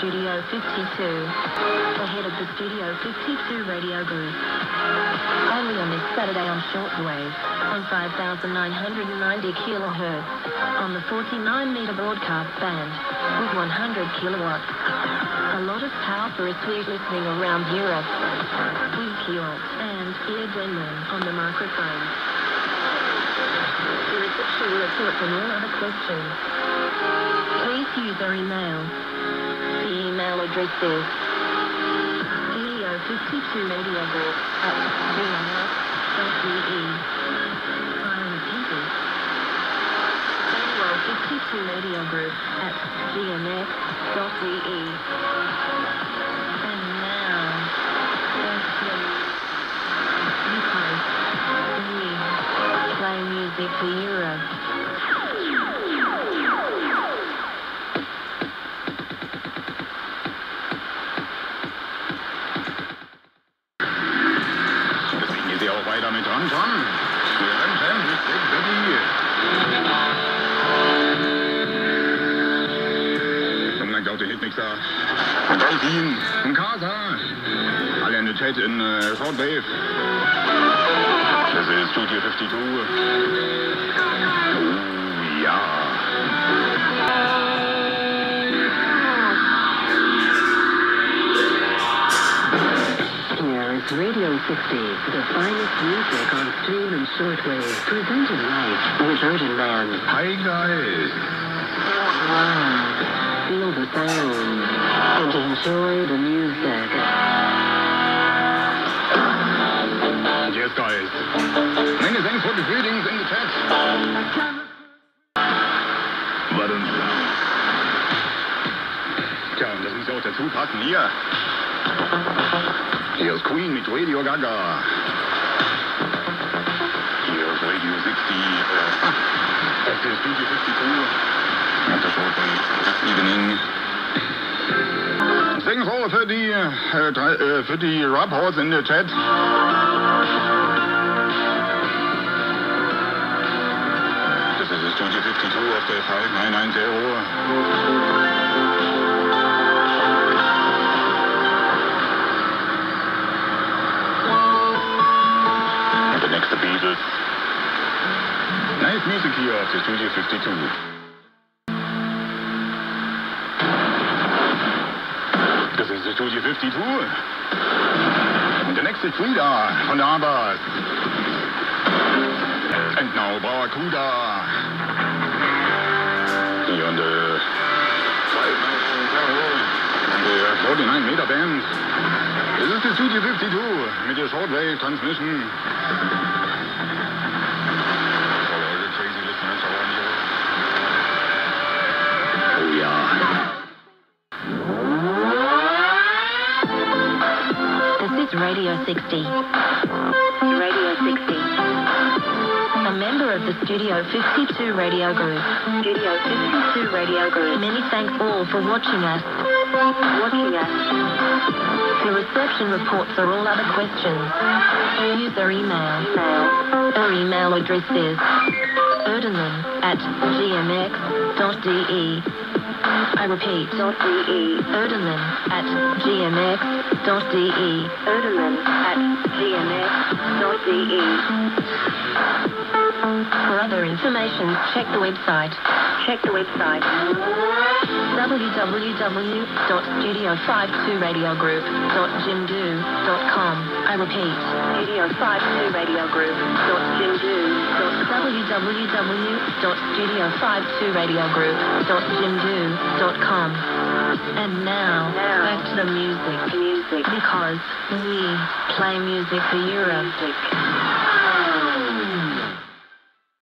Studio 52, the head of the Studio 52 Radio Group. Only on this Saturday on shortwave, on 5,990 kHz, on the 49-meter broadcast band, with 100 kilowatts. A lot of power for a sweet listening around Europe. With Kjort and Erdinman on the microphone. The reception will report on all other questions. Please use our email. The email address is studio52radiogroup@gmx.de. I repeat it. studio52radiogroup@gmx.de. And now, let's play music for Europe. Berlin, in Casa, alle in the chat in Soundwave. This is Studio 52. Oh yeah. Here is Radio 60, the finest music on stream and shortwave, presented live with Erdinman. Hi guys. Wow. Feel the sound and enjoy the music. Yes, guys. Many thanks for the greetings in the chat. Warum? Tja, und das muss auch dazu passen hier. Hier ist Queen mit Radio Gaga. Hier ist Radio 60. Das ist Studio 52. At the short break this evening. Thanks all for the reports in the chat. This is the Studio 52 of the 5990. And the next, the Beatles. Nice music here at the Studio 52. Das ist Studio 52. Und der nächste Frieda von der Abbas. And now Barracuda. Hier on the 49 meter band. Das ist die Studio 52 mit der Shortwave Transmission. Oh ja. Radio 60. Radio 60. A member of the Studio 52 Radio Group. Studio 52 Radio Group. Many thanks all for watching us. Watching us. For reception reports or all other questions, use our email. Our email address is erdinman@gmx.de. I repeat, .de, Erdinman@gmx.de, Erdinman@gmx.de. For other information, check the website. Check the website. www.studio52radiogroup.jimdo.com. I repeat, studio52radiogroup.jimdo.com. And now, back to the music. Because we play music for Europe.